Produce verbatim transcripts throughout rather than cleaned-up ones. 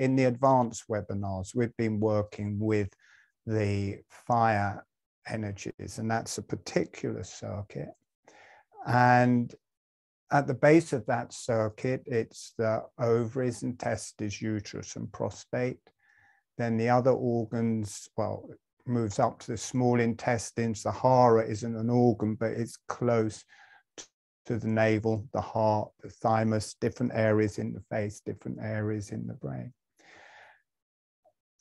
in the advanced webinars, we've been working with the fire energies, and that's a particular circuit. And at the base of that circuit, it's the ovaries and testes, uterus and prostate. Then the other organs, well, moves up to the small intestines. The Hara isn't an organ, but it's close to the navel, the heart, the thymus, different areas in the face, different areas in the brain.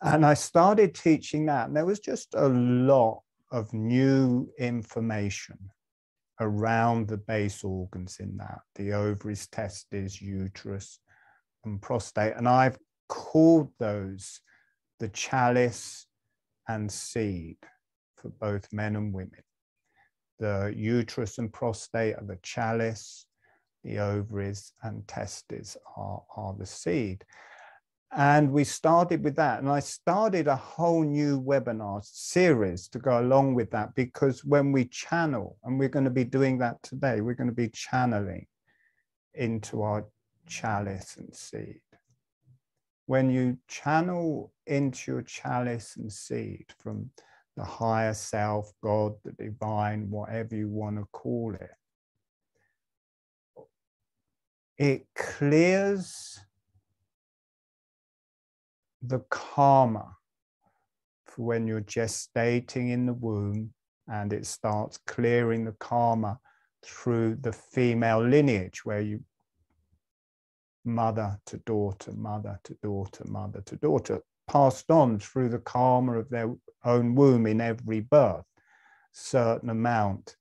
And I started teaching that, and there was just a lot of new information around the base organs in that, the ovaries, testes, uterus, and prostate. And I've called those the chalice and seed for both men and women. The uterus and prostate are the chalice, the ovaries and testes are, are the seed. And we started with that. And I started a whole new webinar series to go along with that, because when we channel, and we're going to be doing that today, we're going to be channeling into our chalice and seed. When you channel into your chalice and seed from the higher self, God, the divine, whatever you want to call it, it clears the karma for when you're gestating in the womb, and it starts clearing the karma through the female lineage, where you mother to daughter, mother to daughter, mother to daughter, passed on through the karma of their own womb in every birth, certain amount,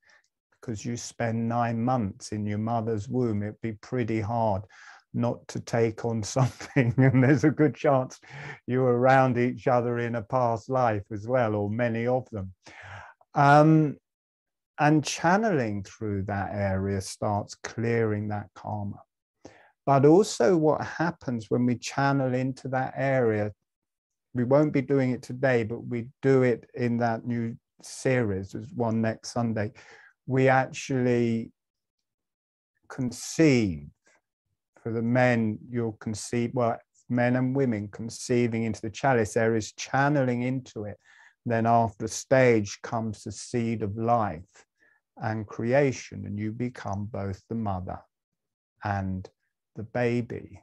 because you spend nine months in your mother's womb. It'd be pretty hard not to take on something, and there's a good chance you were around each other in a past life as well, or many of them. Um, and channeling through that area starts clearing that karma. But also what happens when we channel into that area, we won't be doing it today, but we do it in that new series, there's one next Sunday, we actually conceive. For the men, you'll conceive, well, men and women conceiving into the chalice areas, channeling into it. Then after stage comes the seed of life and creation, and you become both the mother and the baby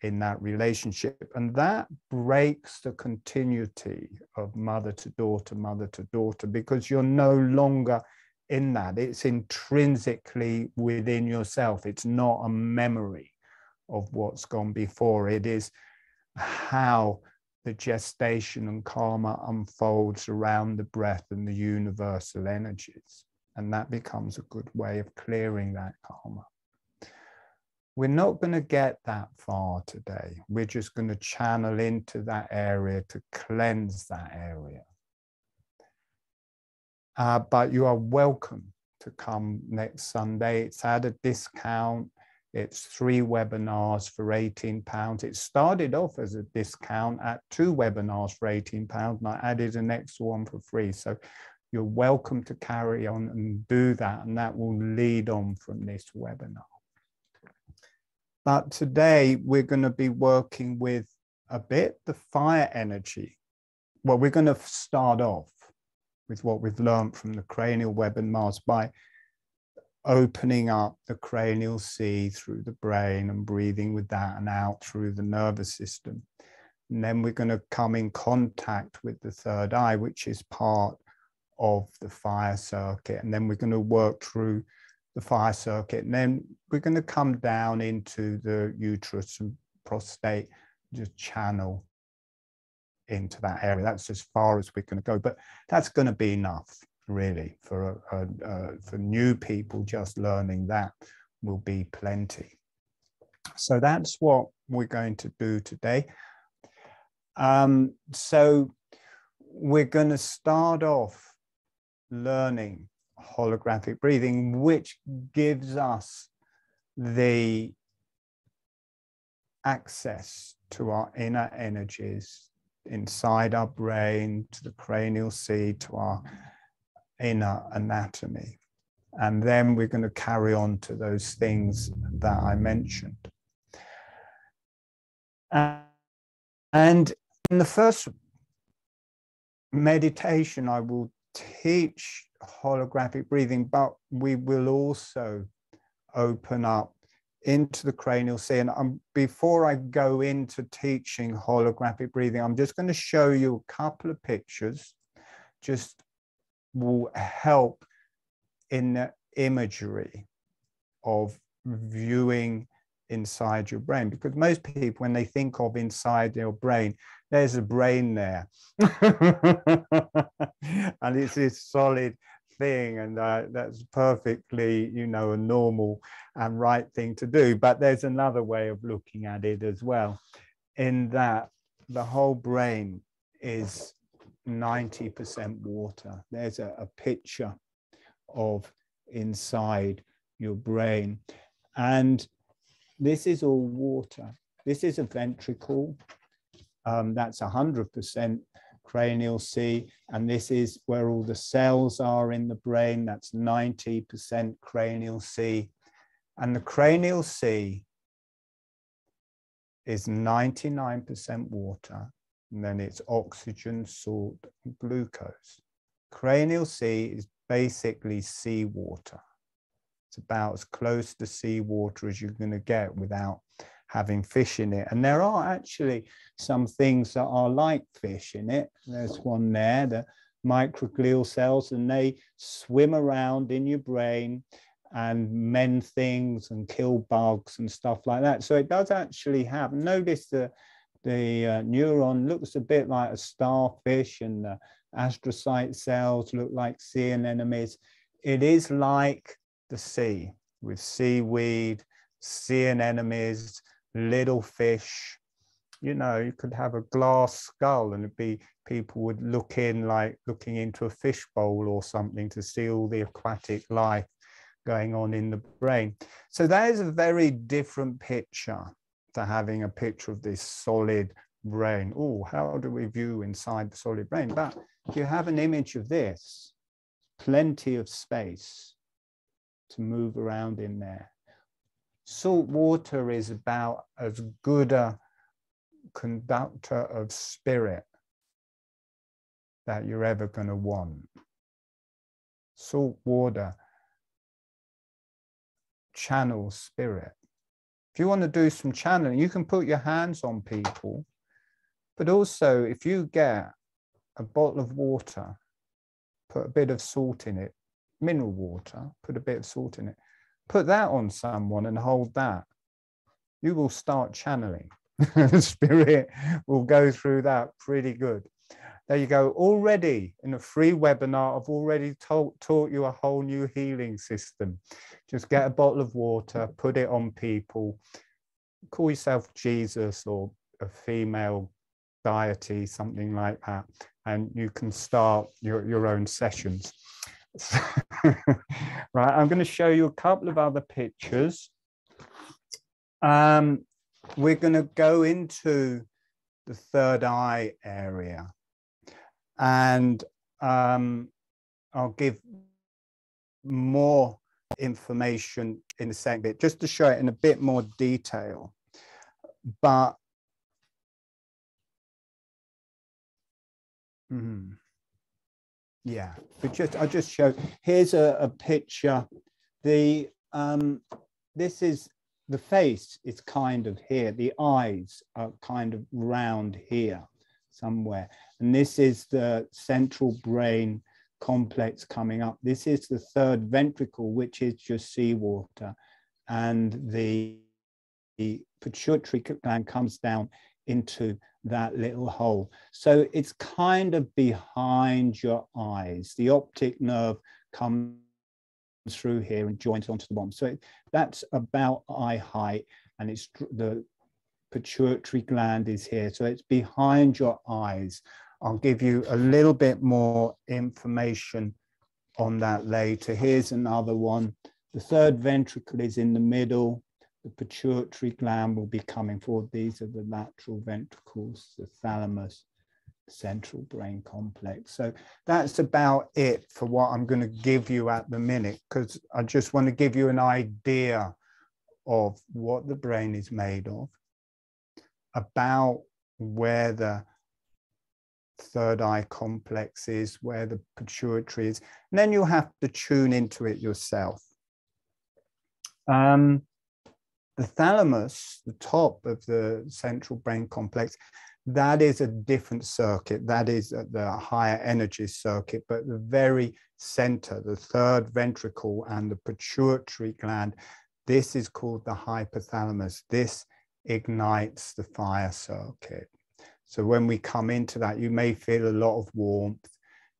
in that relationship. And that breaks the continuity of mother to daughter, mother to daughter, because you're no longer in that. It's intrinsically within yourself. It's not a memory of what's gone before. It is how the gestation and karma unfolds around the breath and the universal energies. And that becomes a good way of clearing that karma. We're not going to get that far today. We're just going to channel into that area to cleanse that area. Uh, but you are welcome to come next Sunday. It's at a discount. It's three webinars for eighteen pounds. It started off as a discount at two webinars for eighteen pounds, and I added an extra one for free. So you're welcome to carry on and do that, and that will lead on from this webinar. But today we're going to be working with a bit the fire energy. Well, we're going to start off with what we've learned from the cranial webinars by opening up the cranial sea through the brain and breathing with that, and out through the nervous system. And then we're going to come in contact with the third eye, which is part of the fire circuit. And then we're going to work through the fire circuit. And then we're going to come down into the uterus and prostate, just channel into that area. That's as far as we're going to go. But that's going to be enough, really, for a, a, a, for new people. Just learning that will be plenty. So that's what we're going to do today. Um, so we're going to start off learning holographic breathing, which gives us the access to our inner energies inside our brain, to the cranial seed, to our inner anatomy. And then we're going to carry on to those things that I mentioned. And And in the first meditation, I will teach holographic breathing, but we will also open up into the cranial sea. And um, before I go into teaching holographic breathing, I'm just going to show you a couple of pictures, just will help in the imagery of viewing inside your brain, because most people, when they think of inside your brain, there's a brain there and it's this solid thing, and uh, that's perfectly, you know, a normal and right thing to do. But there's another way of looking at it as well, in that the whole brain is ninety percent water. There's a, a picture of inside your brain, and this is all water. This is a ventricle. Um, that's one hundred percent cranial sea, and this is where all the cells are in the brain. That's ninety percent cranial sea, and the cranial sea is ninety-nine percent water, and then it's oxygen, salt, and glucose. Cranial sea is basically seawater. It's about as close to seawater as you're going to get without having fish in it. And there are actually some things that are like fish in it. There's one there, the microglial cells, and they swim around in your brain and mend things and kill bugs and stuff like that. So it does actually have, notice the, the uh, neuron looks a bit like a starfish, and the astrocyte cells look like sea anemones. It is like the sea, with seaweed, sea anemones, little fish. You know, you could have a glass skull and it'd be, people would look in like looking into a fish bowl or something to see all the aquatic life going on in the brain. So that is a very different picture to having a picture of this solid brain. Oh, how do we view inside the solid brain? But if you have an image of this, plenty of space to move around in there. Salt water is about as good a conductor of spirit that you're ever going to want. Salt water channels spirit. If you want to do some channeling, you can put your hands on people, but also if you get a bottle of water, put a bit of salt in it, mineral water, put a bit of salt in it, put that on someone and hold that, you will start channeling. The spirit will go through that pretty good. There you go. Already in a free webinar, I've already taught, taught you a whole new healing system. Just get a bottle of water, put it on people, call yourself Jesus or a female deity, something like that, and you can start your, your own sessions. Right, I'm going to show you a couple of other pictures. Um, we're going to go into the third eye area, and um, I'll give more information in a second bit, just to show it in a bit more detail. But mm, yeah, but just I'll just show, here's a, a picture. The um this is the face, is kind of here, the eyes are kind of round here somewhere, and this is the central brain complex coming up. This is the third ventricle, which is just seawater, and the, the pituitary gland comes down into that little hole. So it's kind of behind your eyes. The optic nerve comes through here and joins onto the bottom. So it, that's about eye height, and it's the pituitary gland is here. So it's behind your eyes. I'll give you a little bit more information on that later. Here's another one. The third ventricle is in the middle. The pituitary gland will be coming forward. These are the lateral ventricles, the thalamus, central brain complex. So that's about it for what I'm going to give you at the minute, because I just want to give you an idea of what the brain is made of, about where the third eye complex is, where the pituitary is, and then you'll have to tune into it yourself. Um, the thalamus, the top of the central brain complex, that is a different circuit. That is the higher energy circuit, but the very center, the third ventricle and the pituitary gland, this is called the hypothalamus. This ignites the fire circuit. So when we come into that, you may feel a lot of warmth.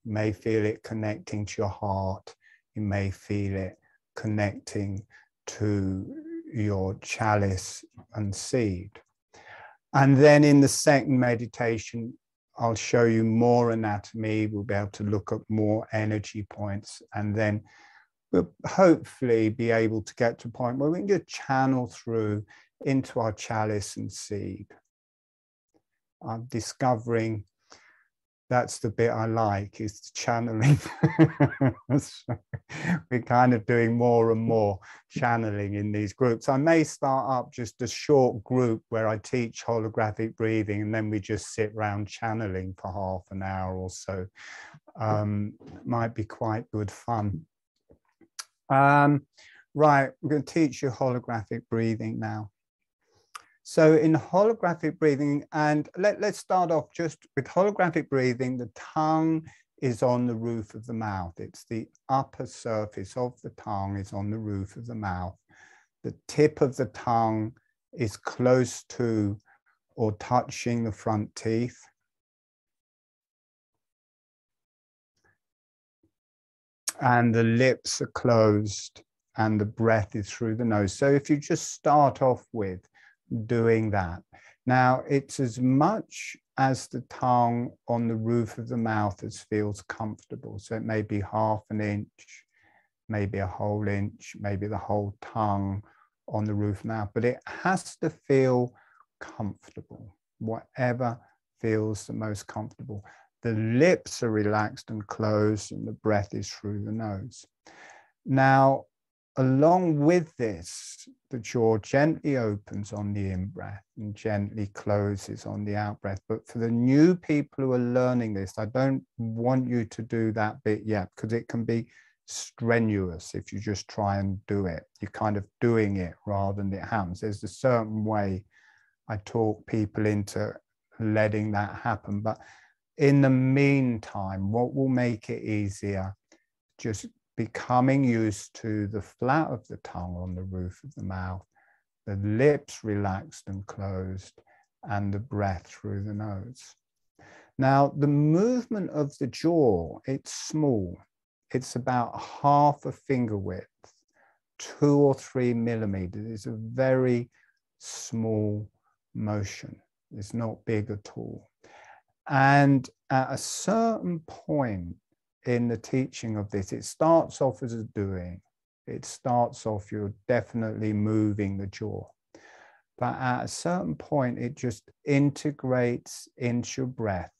You may feel it connecting to your heart. You may feel it connecting to your chalice and seed. And then in the second meditation, I'll show you more anatomy. We'll be able to look at more energy points, and then we'll hopefully be able to get to a point where we can just channel through into our chalice and seed. I'm discovering that's the bit I like, is the channeling. So we're kind of doing more and more channeling in these groups. I may start up just a short group where I teach holographic breathing, and then we just sit around channeling for half an hour or so. Um, might be quite good fun. Um, right, we're going to teach you holographic breathing now. So in holographic breathing, and let, let's start off just with holographic breathing, the tongue is on the roof of the mouth. It's the upper surface of the tongue is on the roof of the mouth. The tip of the tongue is close to or touching the front teeth. And the lips are closed and the breath is through the nose. So if you just start off with doing that. Now, it's as much as the tongue on the roof of the mouth as feels comfortable. So it may be half an inch, maybe a whole inch, maybe the whole tongue on the roof now, but it has to feel comfortable, whatever feels the most comfortable. The lips are relaxed and closed, and the breath is through the nose. Now, along with this, the jaw gently opens on the in-breath and gently closes on the out-breath. But for the new people who are learning this, I don't want you to do that bit yet, because it can be strenuous if you just try and do it. You're kind of doing it rather than it happens. There's a certain way I talk people into letting that happen. But in the meantime, what will make it easier, just becoming used to the flat of the tongue on the roof of the mouth, the lips relaxed and closed, and the breath through the nose. Now, the movement of the jaw, it's small. It's about half a finger width, two or three millimeters. It's a very small motion. It's not big at all. And at a certain point, in the teaching of this, it starts off as a doing. It starts off, you're definitely moving the jaw. But at a certain point, it just integrates into your breath.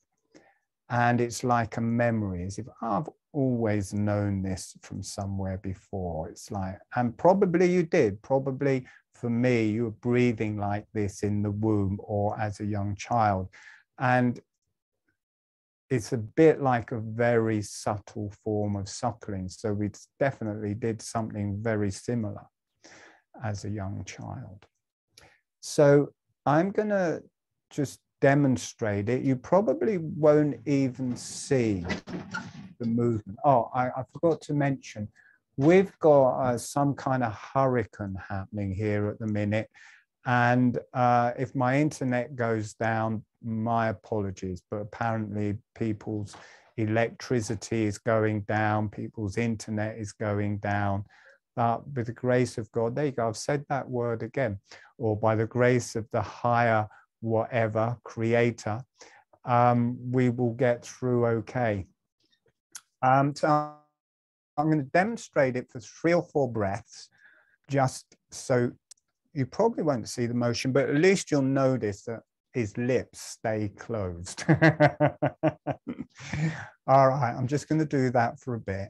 And it's like a memory, as if I've always known this from somewhere before. It's like, and probably you did, probably for me, you were breathing like this in the womb or as a young child. And it's a bit like a very subtle form of suckling. So we definitely did something very similar as a young child. So I'm going to just demonstrate it. You probably won't even see the movement. Oh, I, I forgot to mention, we've got uh, some kind of hurricane happening here at the minute. And uh, if my internet goes down, my apologies, but apparently people's electricity is going down, people's internet is going down. But with the grace of God, there you go, I've said that word again, or by the grace of the higher whatever creator, um, we will get through okay. Um, so I'm going to demonstrate it for three or four breaths, just so you probably won't see the motion, but at least you'll notice that his lips stay closed. All right, I'm just going to do that for a bit.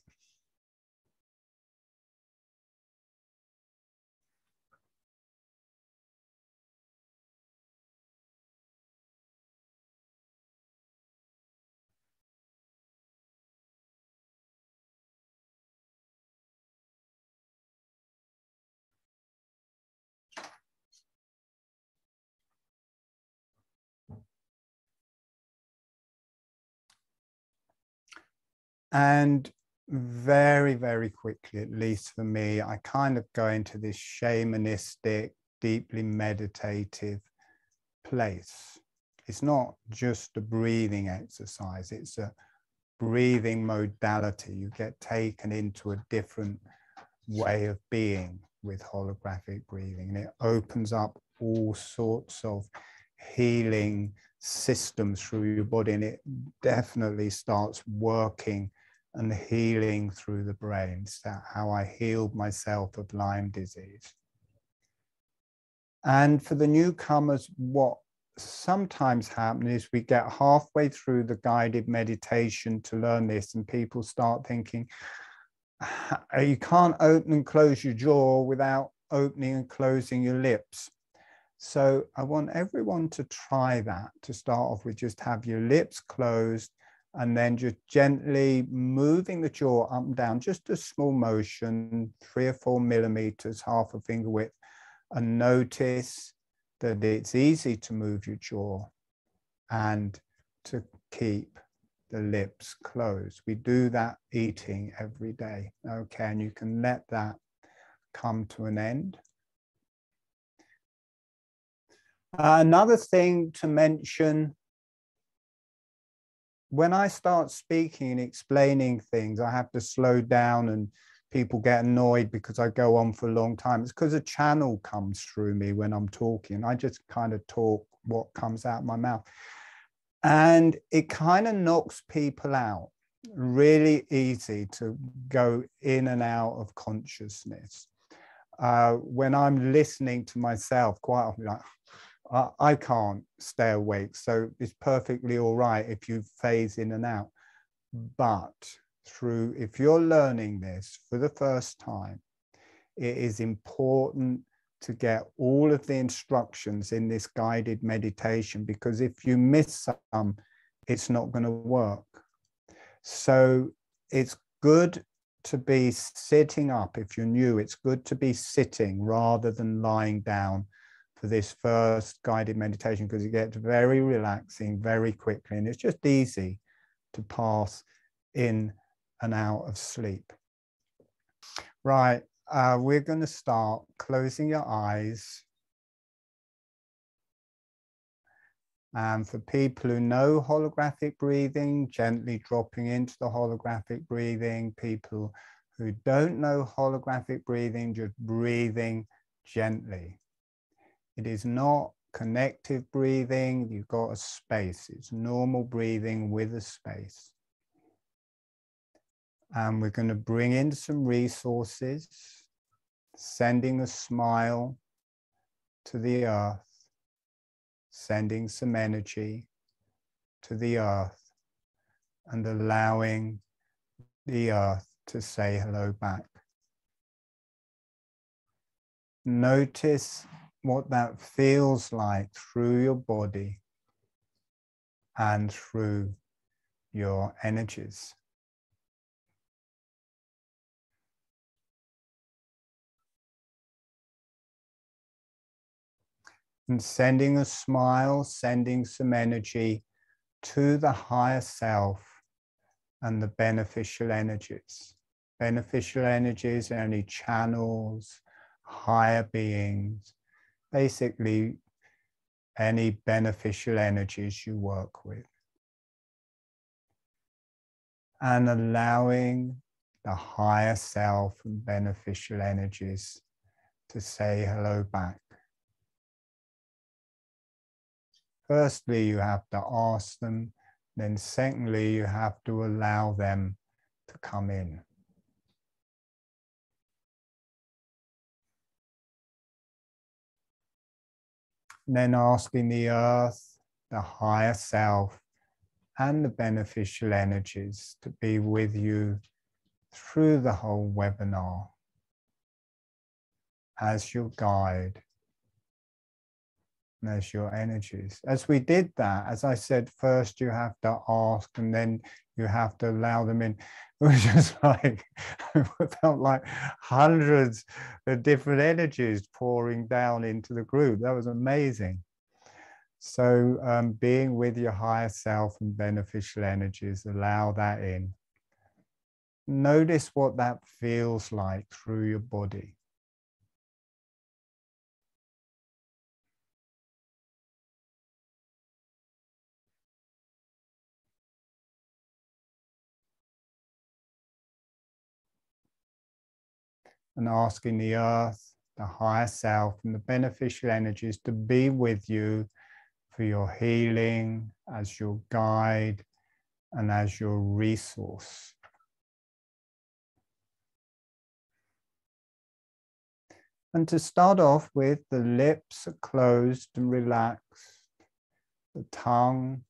And very, very quickly, at least for me, I kind of go into this shamanistic, deeply meditative place. It's not just a breathing exercise, it's a breathing modality. You get taken into a different way of being with holographic breathing, and it opens up all sorts of healing systems through your body, and it definitely starts working and healing through the brain. It's how I healed myself of Lyme disease. And for the newcomers, what sometimes happens is we get halfway through the guided meditation to learn this, and people start thinking, you can't open and close your jaw without opening and closing your lips. So I want everyone to try that, to start off with. Just have your lips closed, and then just gently moving the jaw up and down, just a small motion, three or four millimeters, half a finger width, and notice that it's easy to move your jaw and to keep the lips closed. We do that eating every day, okay? And you can let that come to an end. Uh, another thing to mention, when I start speaking and explaining things, I have to slow down, and people get annoyed because I go on for a long time. It's because a channel comes through me when I'm talking. I just kind of talk what comes out of my mouth. And it kind of knocks people out. Really easy to go in and out of consciousness. Uh, when I'm listening to myself, quite often, like, I can't stay awake, so it's perfectly all right if you phase in and out. But through, if you're learning this for the first time, it is important to get all of the instructions in this guided meditation, because if you miss some, it's not going to work. So it's good to be sitting up. If you're new, it's good to be sitting rather than lying down for this first guided meditation, because it gets very relaxing very quickly, and it's just easy to pass in and out of sleep. Right, uh, we're going to start closing your eyes. And for people who know holographic breathing, gently dropping into the holographic breathing. People who don't know holographic breathing, just breathing gently. It is not connective breathing. You've got a space. It's normal breathing with a space. And we're going to bring in some resources, sending a smile to the earth, sending some energy to the earth, and allowing the earth to say hello back. Notice what that feels like through your body and through your energies. And sending a smile, sending some energy to the higher self and the beneficial energies. Beneficial energies are only channels, higher beings, basically any beneficial energies you work with. And allowing the higher self and beneficial energies to say hello back. Firstly, you have to ask them. Then secondly, you have to allow them to come in. Then asking the earth, the higher self, and the beneficial energies to be with you through the whole webinar as your guide and as your energies. As we did that, as I said, first you have to ask and then you have to allow them in. It was just like, it felt like hundreds of different energies pouring down into the group. That was amazing. So um, being with your higher self and beneficial energies, allow that in Notice what that feels like through your body. And asking the earth, the higher self, and the beneficial energies to be with you for your healing, as your guide and as your resource. And to start off with, the lips are closed and relaxed. The tongue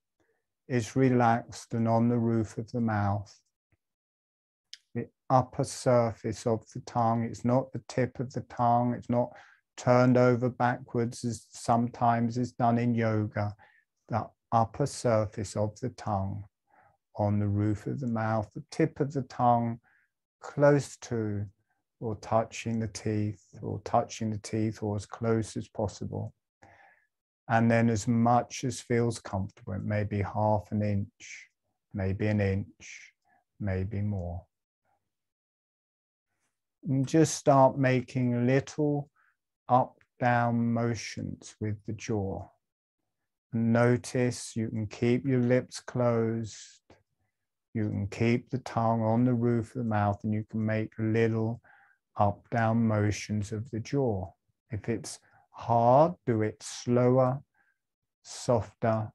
is relaxed and on the roof of the mouth. The upper surface of the tongue, it's not the tip of the tongue, it's not turned over backwards as sometimes is done in yoga. The upper surface of the tongue, on the roof of the mouth, the tip of the tongue close to or touching the teeth, or touching the teeth, or as close as possible. And then as much as feels comfortable, it may be half an inch, maybe an inch, maybe more. And just start making little up-down motions with the jaw. Notice you can keep your lips closed, you can keep the tongue on the roof of the mouth, and you can make little up-down motions of the jaw. If it's hard, do it slower, softer,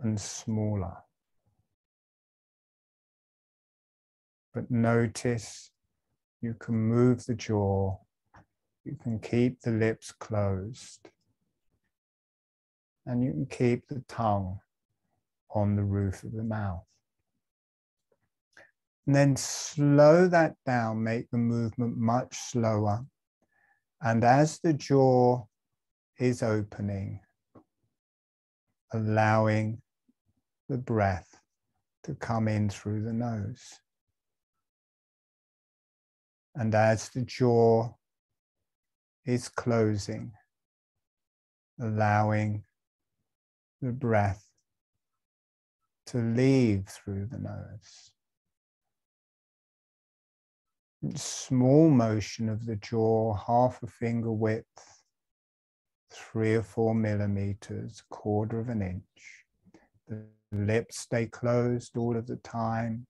and smaller. But notice you can move the jaw, you can keep the lips closed, and you can keep the tongue on the roof of the mouth. And then slow that down, make the movement much slower. And as the jaw is opening, allowing the breath to come in through the nose. And as the jaw is closing, allowing the breath to leave through the nose. Small motion of the jaw, half a finger width, three or four millimeters, quarter of an inch. The lips stay closed all of the time.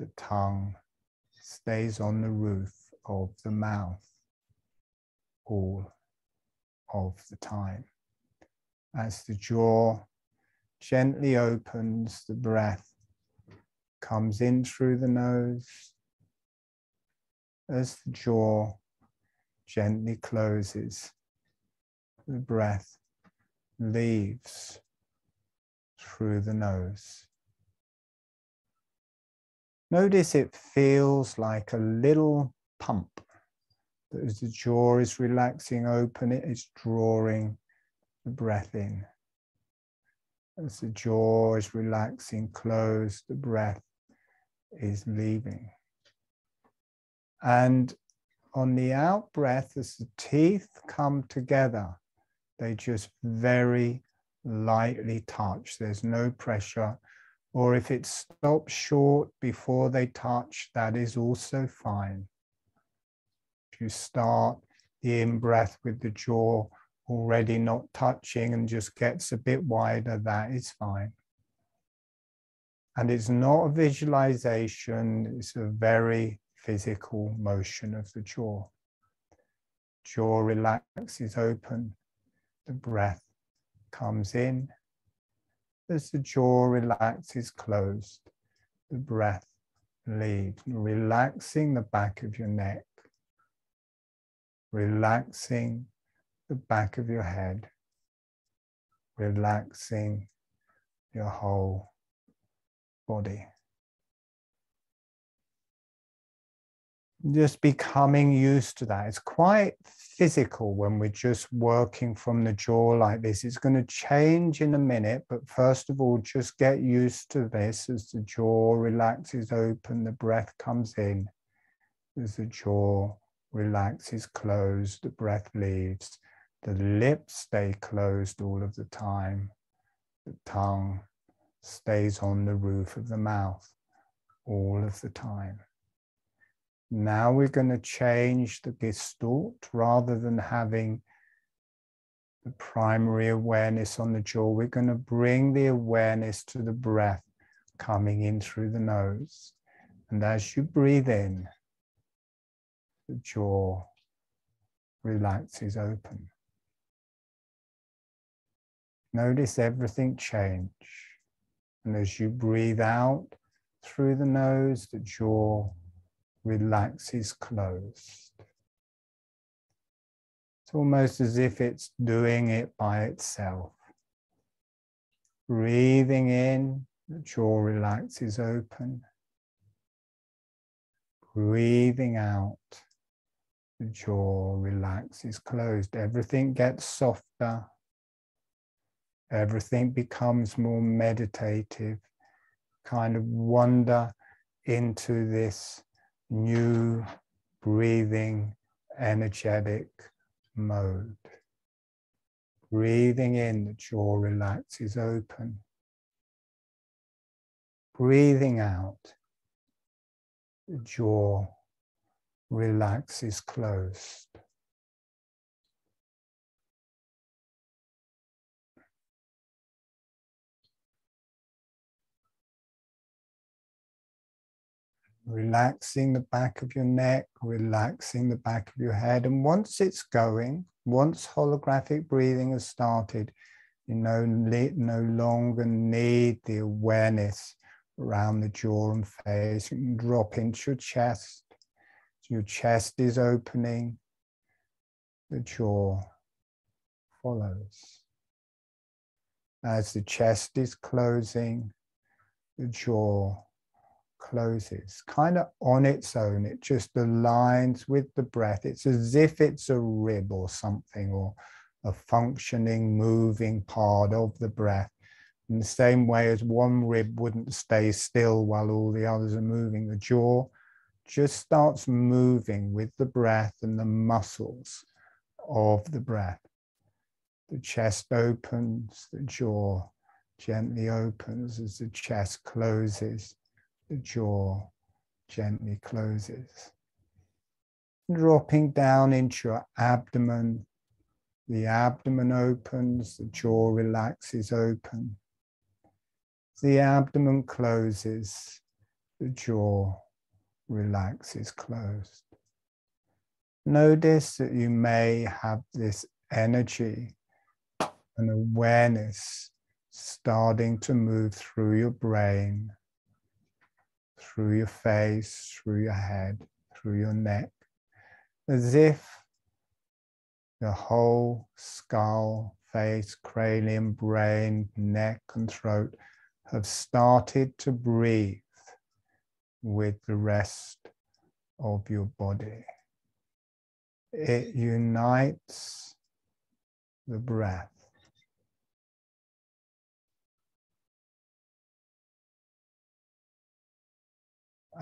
The tongue stays on the roof of the mouth all of the time. As the jaw gently opens, the breath comes in through the nose. As the jaw gently closes, the breath leaves through the nose. Notice it feels like a little pump. As the jaw is relaxing open, it is drawing the breath in. As the jaw is relaxing closed, the breath is leaving. And on the out breath, as the teeth come together, they just very lightly touch. There's no pressure. Or if it stops short before they touch, that is also fine. If you start the in breath with the jaw already not touching and just gets a bit wider, that is fine. And it's not a visualization, it's a very physical motion of the jaw. Jaw relaxes open, the breath comes in. As the jaw relaxes closed, the breath leaves, relaxing the back of your neck, relaxing the back of your head, relaxing your whole body. Just becoming used to that. It's quite physical when we're just working from the jaw like this. It's going to change in a minute, but first of all, just get used to this. As the jaw relaxes open, the breath comes in. As the jaw relaxes closed, the breath leaves. The lips stay closed all of the time. The tongue stays on the roof of the mouth all of the time. Now we're going to change the gestalt. Rather than having the primary awareness on the jaw, we're going to bring the awareness to the breath coming in through the nose. And as you breathe in, the jaw relaxes open. Notice everything change. And as you breathe out through the nose, the jaw relaxes closed. It's almost as if it's doing it by itself. Breathing in, the jaw relaxes open. Breathing out, the jaw relaxes closed. Everything gets softer. Everything becomes more meditative. Kind of wander into this new breathing energetic mode. Breathing in, the jaw relaxes open. Breathing out, the jaw relaxes closed. Relaxing the back of your neck, relaxing the back of your head. And once it's going, once holographic breathing has started, you no, no longer need the awareness around the jaw and face. You can drop into your chest. Your chest is opening. The jaw follows. As the chest is closing, the jaw closes, kind of on its own. It just aligns with the breath. It's as if it's a rib or something, or a functioning, moving part of the breath. In the same way as one rib wouldn't stay still while all the others are moving, the jaw just starts moving with the breath and the muscles of the breath. The chest opens, the jaw gently opens. As the chest closes, the jaw gently closes. Dropping down into your abdomen, the abdomen opens, the jaw relaxes open. The abdomen closes, the jaw relaxes closed. Notice that you may have this energy and awareness starting to move through your brain, through your face, through your head, through your neck, as if the whole skull, face, cranium, brain, neck and throat have started to breathe with the rest of your body. It unites the breath.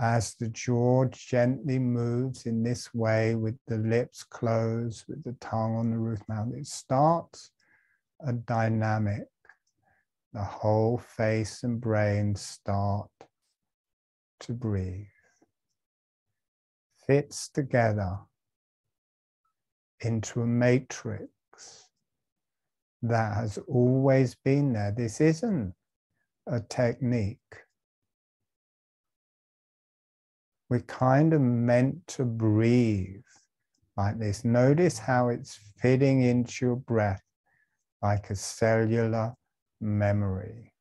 As the jaw gently moves in this way, with the lips closed, with the tongue on the roof mouth, it starts a dynamic. The whole face and brain start to breathe. Fits together into a matrix that has always been there. This isn't a technique. We're kind of meant to breathe like this. Notice how it's fitting into your breath like a cellular memory.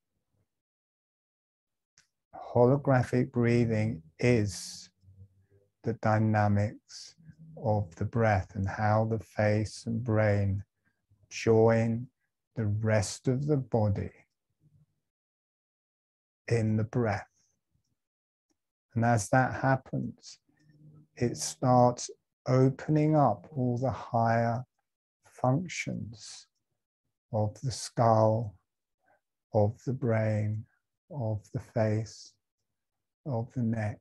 Holographic breathing is the dynamics of the breath and how the face and brain join the rest of the body in the breath. And as that happens, it starts opening up all the higher functions of the skull, of the brain, of the face, of the neck.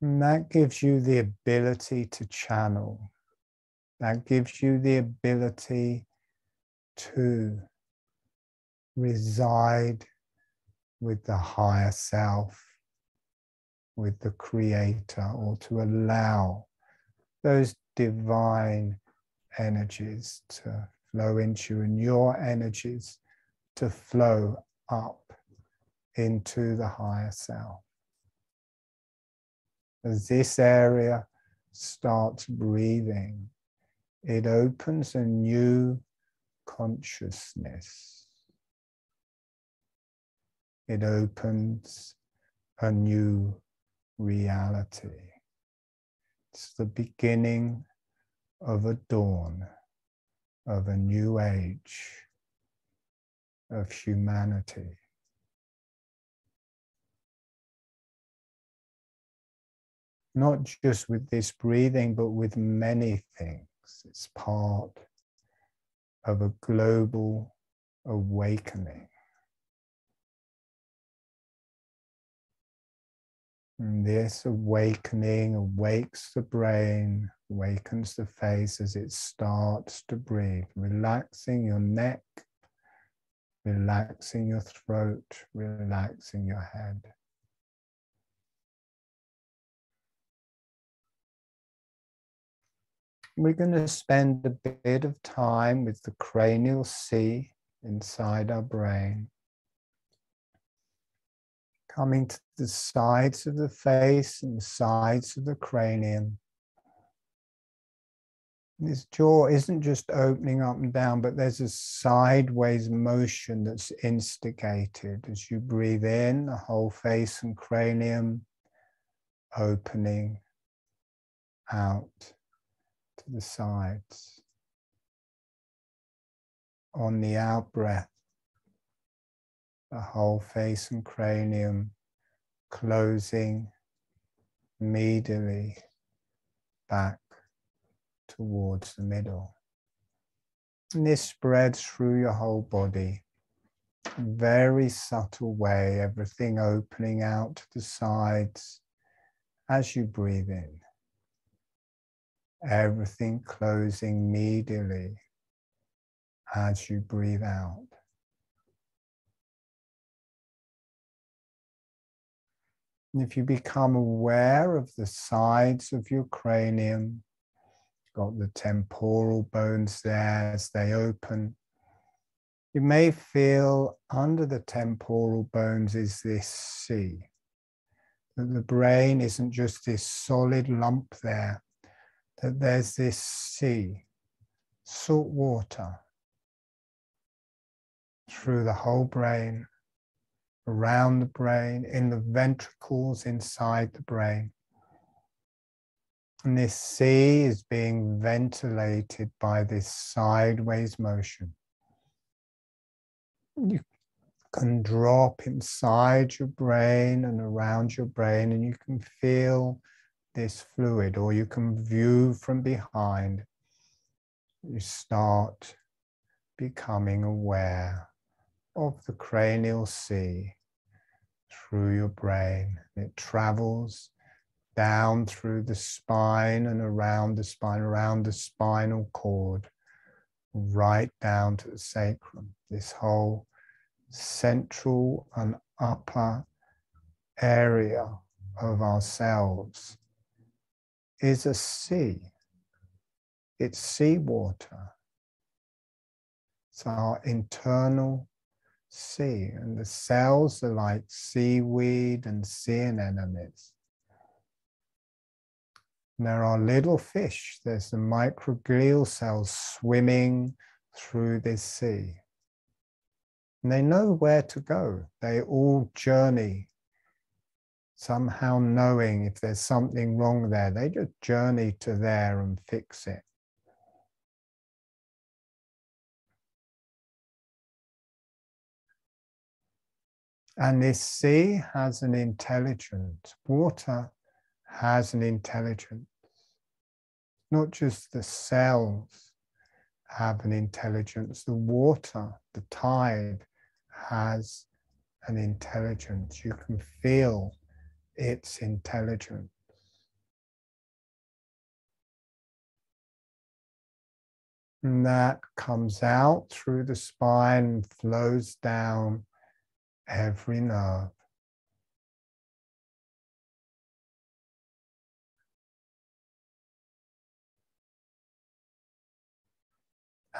And that gives you the ability to channel. That gives you the ability to reside with the higher self, with the creator, or to allow those divine energies to flow into you and your energies to flow up into the higher self. As this area starts breathing, it opens a new consciousness. It opens a new reality. It's the beginning of a dawn, of a new age of humanity. Not just with this breathing, but with many things. It's part of a global awakening. And this awakening awakes the brain, awakens the face as it starts to breathe, relaxing your neck, relaxing your throat, relaxing your head. We're going to spend a bit of time with the cranial sea inside our brain, coming to the sides of the face and the sides of the cranium. This jaw isn't just opening up and down, but there's a sideways motion that's instigated. As you breathe in, the whole face and cranium opening out to the sides. On the out breath, the whole face and cranium closing medially back towards the middle. And this spreads through your whole body, very subtle way, everything opening out to the sides as you breathe in, everything closing medially as you breathe out. And if you become aware of the sides of your cranium, got the temporal bones there as they open. You may feel under the temporal bones is this sea, that the brain isn't just this solid lump there, that there's this sea, salt water, through the whole brain, around the brain, in the ventricles inside the brain. And this sea is being ventilated by this sideways motion. You can drop inside your brain and around your brain, and you can feel this fluid, or you can view from behind. You start becoming aware of the cranial sea through your brain. It travels down through the spine and around the spine, around the spinal cord, right down to the sacrum. This whole central and upper area of ourselves is a sea. It's seawater. It's our internal sea. And the cells are like seaweed and sea anemones. There are little fish, there's the microglial cells swimming through this sea. And they know where to go. They all journey, somehow knowing if there's something wrong there. They just journey to there and fix it. And this sea has an intelligence. Water has an intelligence. Not just the cells have an intelligence, the water, the tide has an intelligence. You can feel its intelligence. And that comes out through the spine and flows down every nerve.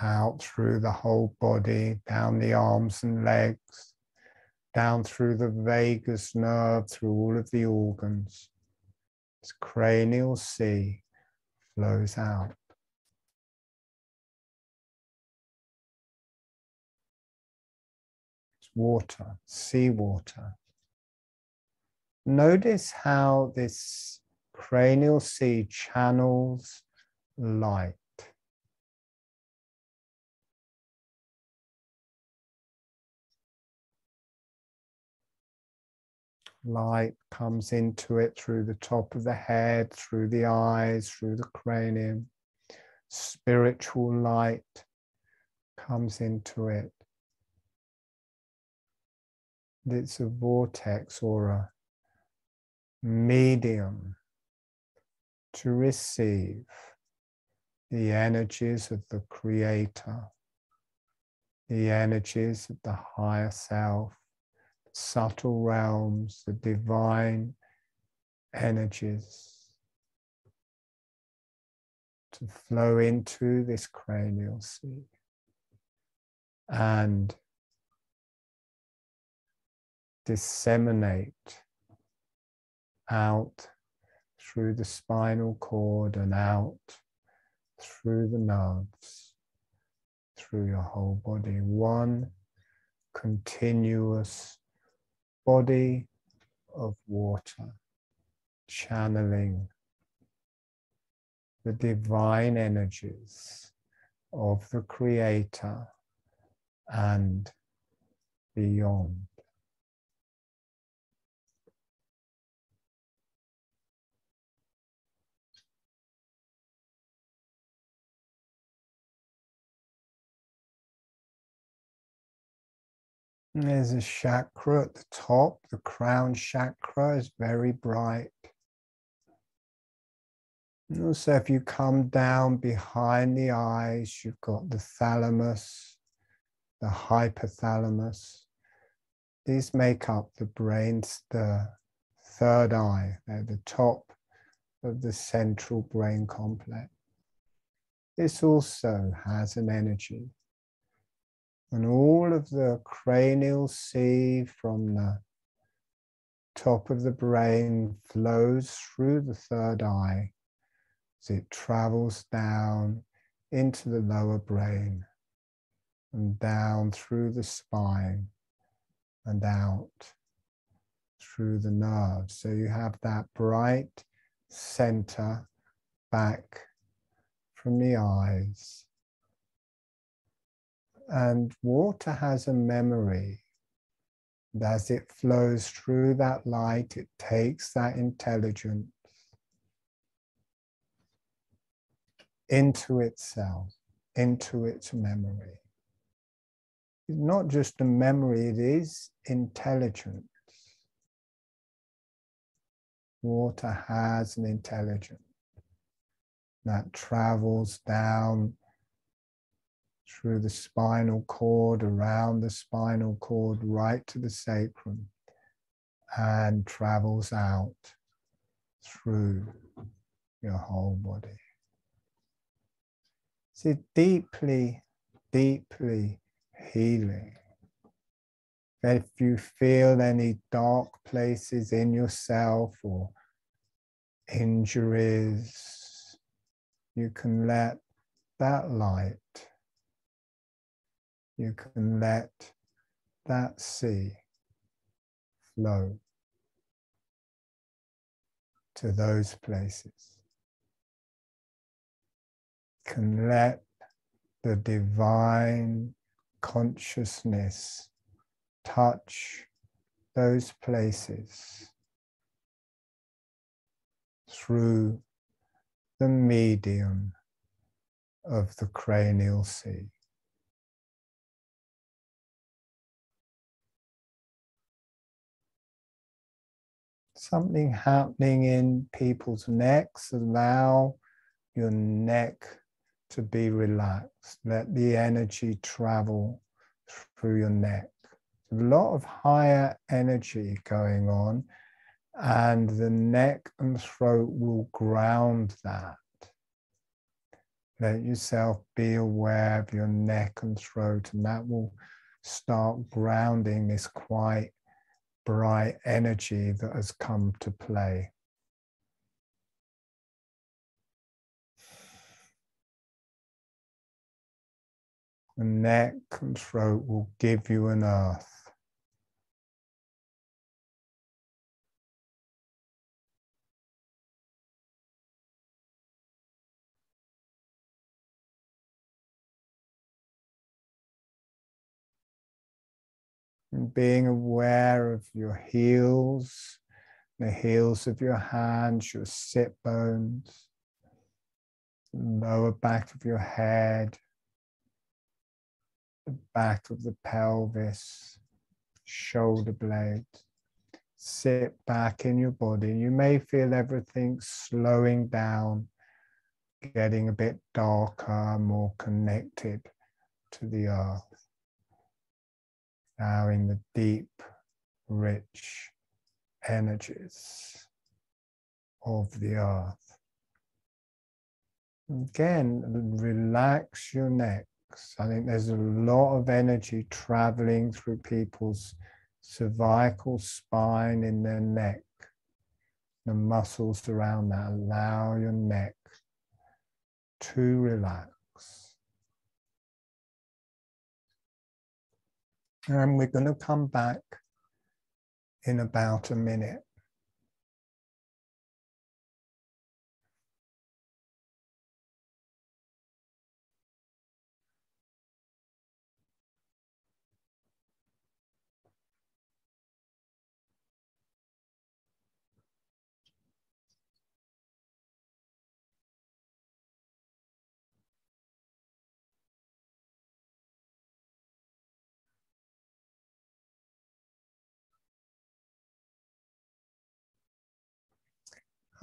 Out through the whole body, down the arms and legs, down through the vagus nerve, through all of the organs. This cranial sea flows out. It's water, seawater. Notice how this cranial sea channels light. Light comes into it through the top of the head, through the eyes, through the cranium. Spiritual light comes into it. It's a vortex or a medium to receive the energies of the Creator, the energies of the higher self, subtle realms, the divine energies to flow into this cranial sea and disseminate out through the spinal cord and out through the nerves, through your whole body, one continuous body of water, channeling the divine energies of the Creator and beyond. There's a chakra at the top, the crown chakra is very bright. And also if you come down behind the eyes, you've got the thalamus, the hypothalamus. These make up the brain's, the third eye, they're the top of the central brain complex. This also has an energy. And all of the cranial sea from the top of the brain flows through the third eye as it travels down into the lower brain and down through the spine and out through the nerves. So you have that bright center back from the eyes. And water has a memory. As it flows through that light, it takes that intelligence into itself, into its memory. It's not just a memory, it is intelligence. Water has an intelligence that travels down through the spinal cord, around the spinal cord, right to the sacrum, and travels out through your whole body. It's a deeply, deeply healing. If you feel any dark places in yourself or injuries, you can let that light, you can let that sea flow to those places. You can let the divine consciousness touch those places through the medium of the cranial sea. Something happening in people's necks, allow your neck to be relaxed. Let the energy travel through your neck, a lot of higher energy going on, and the neck and throat will ground that. Let yourself be aware of your neck and throat, and that will start grounding this quite bright energy that has come to play. The neck and throat will give you an earth. And being aware of your heels, the heels of your hands, your sit bones, lower back of your head, the back of the pelvis, shoulder blades. Sit back in your body. You may feel everything slowing down, getting a bit darker, more connected to the earth. Allowing the deep, rich energies of the earth. Again, relax your neck. I think there's a lot of energy traveling through people's cervical spine in their neck, the muscles around that. Allow your neck to relax. And we're going to come back in about a minute.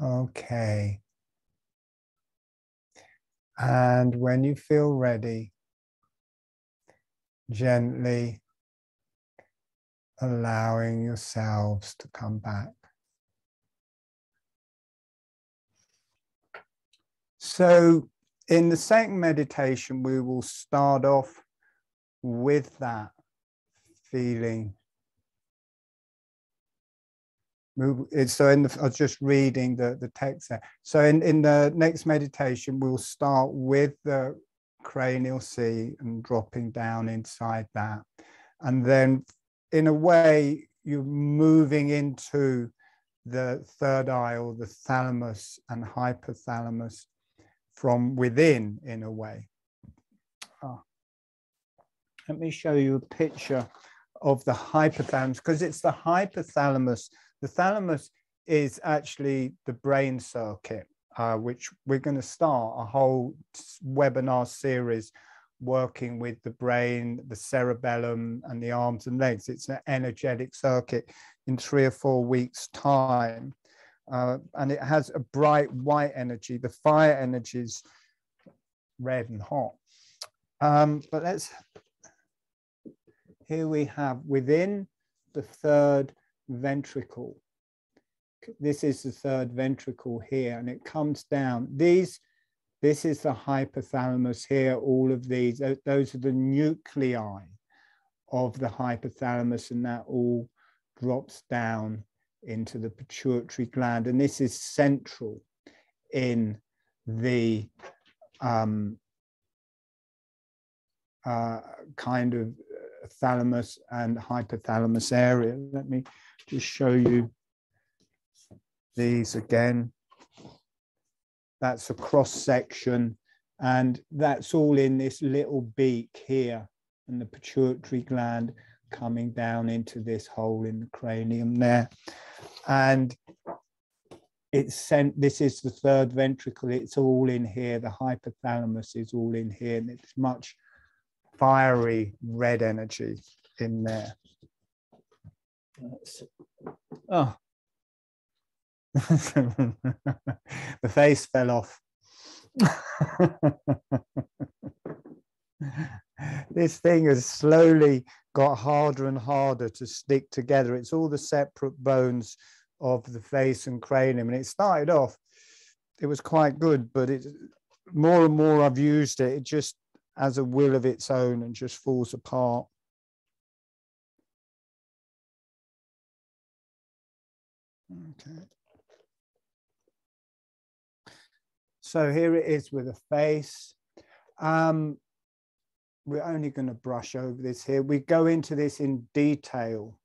Okay. And when you feel ready, gently allowing yourselves to come back. So in the second meditation, we will start off with that feeling. So in the, I was just reading the, the text there. So in, in the next meditation, we'll start with the cranial sea and dropping down inside that. And then in a way, you're moving into the third eye or the thalamus and hypothalamus from within, in a way. Oh. Let me show you a picture of the hypothalamus, because it's the hypothalamus. The thalamus is actually the brain circuit, uh, which we're going to start a whole webinar series working with the brain, the cerebellum, and the arms and legs. It's an energetic circuit in three or four weeks' time. Uh, and it has a bright white energy. The fire energy is red and hot. Um, but let's, here we have within the third ventricle. This is the third ventricle here, and it comes down. These, this is the hypothalamus here, all of these, those are the nuclei of the hypothalamus, and that all drops down into the pituitary gland. And this is central in the um, uh, kind of thalamus and hypothalamus area. Let me just show you these again. That's a cross section, and that's all in this little beak here, and the pituitary gland coming down into this hole in the cranium there. And it's sent, this is the third ventricle, it's all in here. The hypothalamus is all in here, and it's much fiery red energy in there. Let's, oh, the face fell off. This thing has slowly got harder and harder to stick together. It's all the separate bones of the face and cranium. And it started off, it was quite good, but it, more and more I've used it, it just has a will of its own and just falls apart. Okay. So here it is with a face. Um, we're only going to brush over this here. We go into this in detail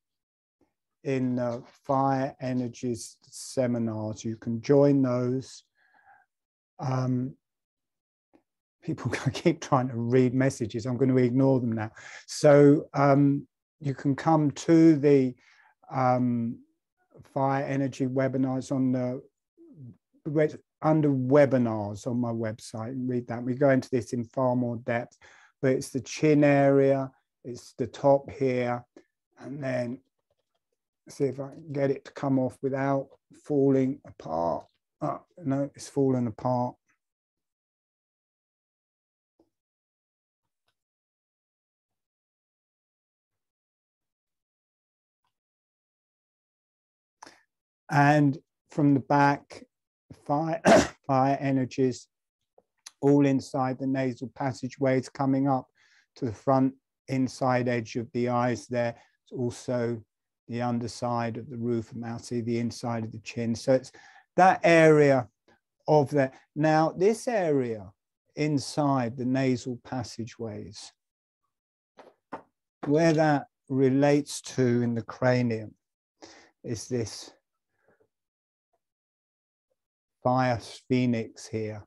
in uh, Fire Energies seminars. You can join those. Um, people keep trying to read messages. I'm going to ignore them now. So um, you can come to the um, Fire Energy webinars on the under webinars on my website and read that. We go into this in far more depth, but it's the chin area, it's the top here, and then see if I can get it to come off without falling apart. Oh, no, it's fallen apart. And from the back, fire, fire energies, all inside the nasal passageways, coming up to the front inside edge of the eyes there. It's also the underside of the roof of the mouth, see the inside of the chin. So it's that area of that. Now, this area inside the nasal passageways, where that relates to in the cranium is this Fire Phoenix here.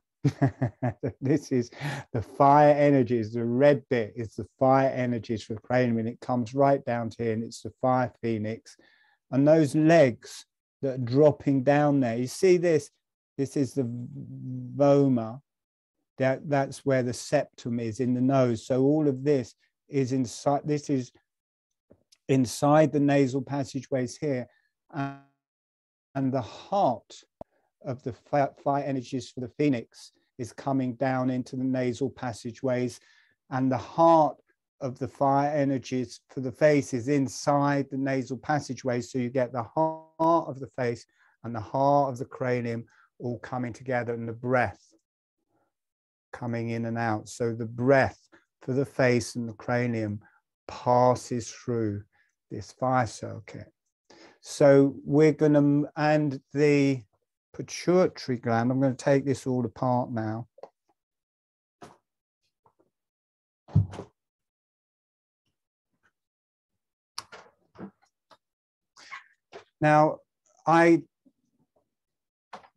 This is the fire energies. The red bit is the fire energies for the cranium, and it comes right down to here, and it's the Fire Phoenix. And those legs that are dropping down there, you see this? This is the voma. That, that's where the septum is in the nose. So all of this is inside, this is inside the nasal passageways here. And, and the heart of the fire energies for the Phoenix is coming down into the nasal passageways, and the heart of the fire energies for the face is inside the nasal passageways. So you get the heart of the face and the heart of the cranium all coming together, and the breath coming in and out. So the breath for the face and the cranium passes through this fire circuit. So we're gonna, and the pituitary gland, I'm going to take this all apart now. Now, I,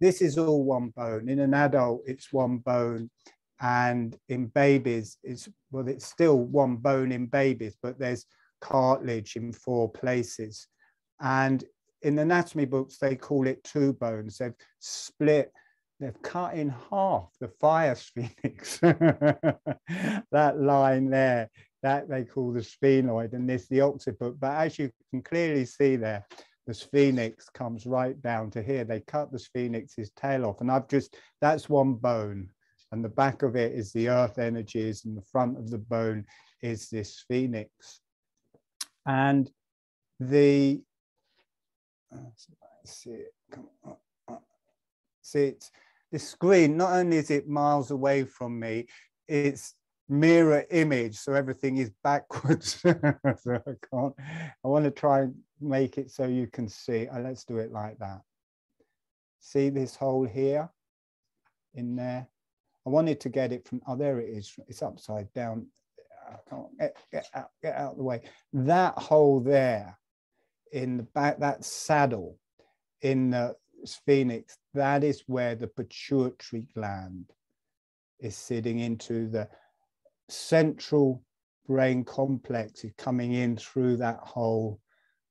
this is all one bone. In an adult, it's one bone, and in babies, it's, well, it's still one bone in babies, but there's cartilage in four places. And in anatomy books, they call it two bones. They've split, they've cut in half the fire phoenix. That line there, that they call the sphenoid, and this the occiput. But as you can clearly see there, the phoenix comes right down to here. They cut the phoenix's tail off, and I've just, that's one bone. And the back of it is the earth energies, and the front of the bone is this phoenix. And the, see it. Come on. See, it's this screen. Not only is it miles away from me, it's mirror image, so everything is backwards. So I can't. I want to try and make it so you can see. Oh, let's do it like that. See this hole here, in there. I wanted to get it from. Oh, there it is. It's upside down. I can't get, get out. Get out of the way. That hole there. In the back, that saddle in the phoenix, that is where the pituitary gland is sitting into the central brain complex, is coming in through that hole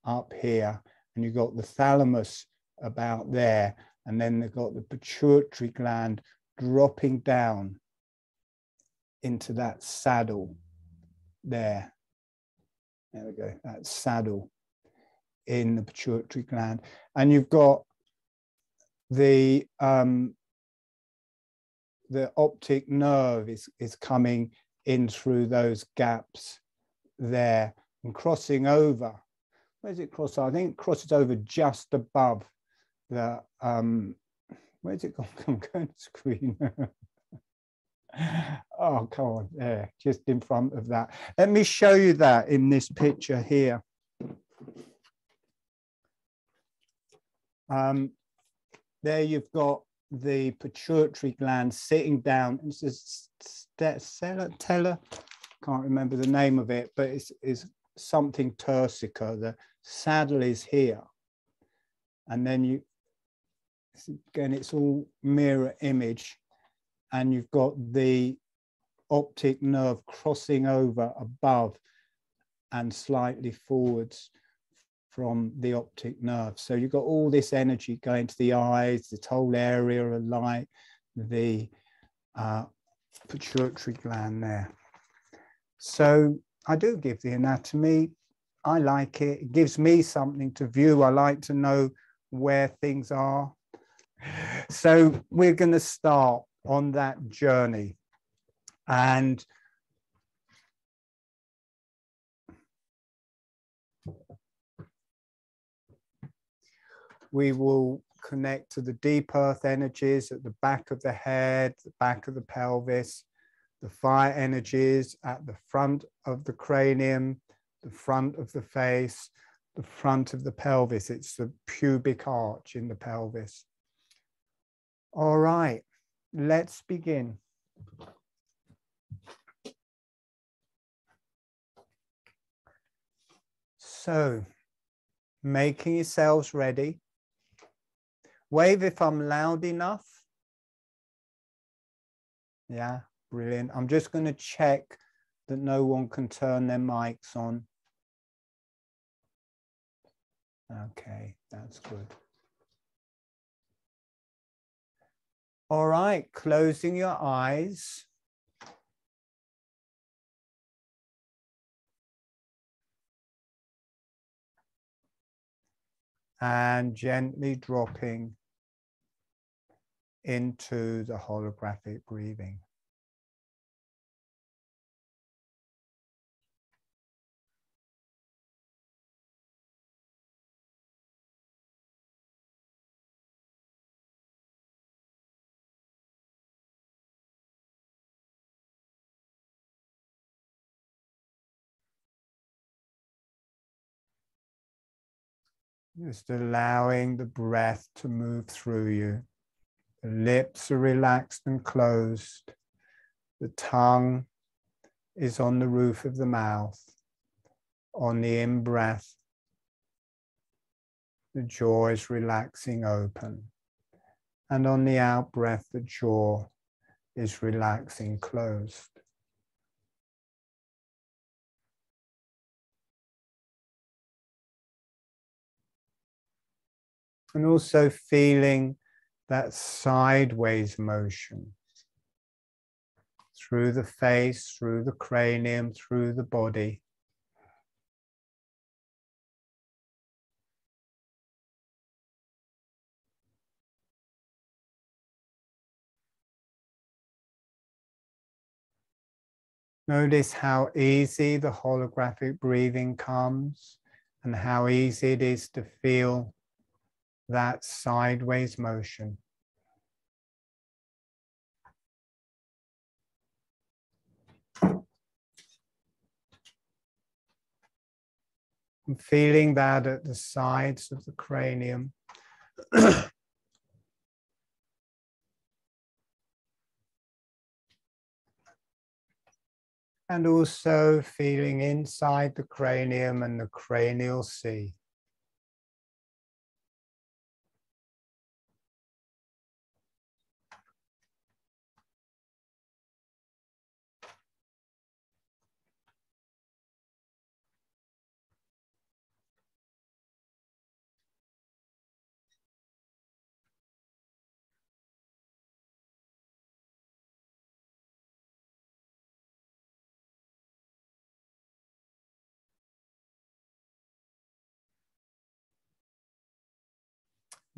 up here. And you've got the thalamus about there, and then they've got the pituitary gland dropping down into that saddle there. There we go, that saddle in the pituitary gland. And you've got the um, the optic nerve is, is coming in through those gaps there. and crossing over. Where does it cross? I think it crosses over just above the, um, where's it gone? I'm going to screen. Oh, come on, there, just in front of that. Let me show you that in this picture here. Um, there you've got the pituitary gland sitting down. It's a teller, can't remember the name of it, but it's, it's something tersica. The saddle is here, and then you again, it's all mirror image, and you've got the optic nerve crossing over above and slightly forwards from the optic nerve. So you've got all this energy going to the eyes, this whole area of light, the uh, pituitary gland there. So I do give the anatomy. I like it. It gives me something to view. I like to know where things are. So we're going to start on that journey. And we will connect to the deep earth energies at the back of the head, the back of the pelvis, the fire energies at the front of the cranium, the front of the face, the front of the pelvis. It's the pubic arch in the pelvis. All right, let's begin. So, making yourselves ready. Wave if I'm loud enough. Yeah. Brilliant. I'm just going to check that no one can turn their mics on. Okay, that's good. All right, closing your eyes. And gently dropping into the holographic breathing. Just allowing the breath to move through you. The lips are relaxed and closed. The tongue is on the roof of the mouth. On the in-breath, the jaw is relaxing open. And on the out-breath, the jaw is relaxing closed. And also feeling that sideways motion through the face, through the cranium, through the body. Notice how easy the holographic breathing comes and how easy it is to feel that sideways motion. I'm feeling that at the sides of the cranium. And also feeling inside the cranium and the cranial sea.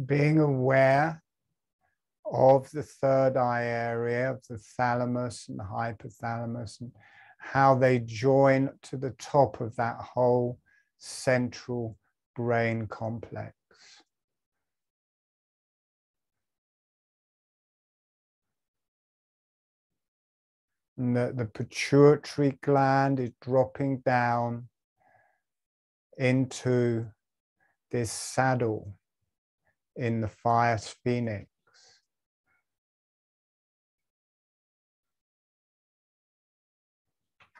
Being aware of the third eye area, of the thalamus and the hypothalamus, and how they join to the top of that whole central brain complex. And the, the pituitary gland is dropping down into this saddle in the fire phoenix.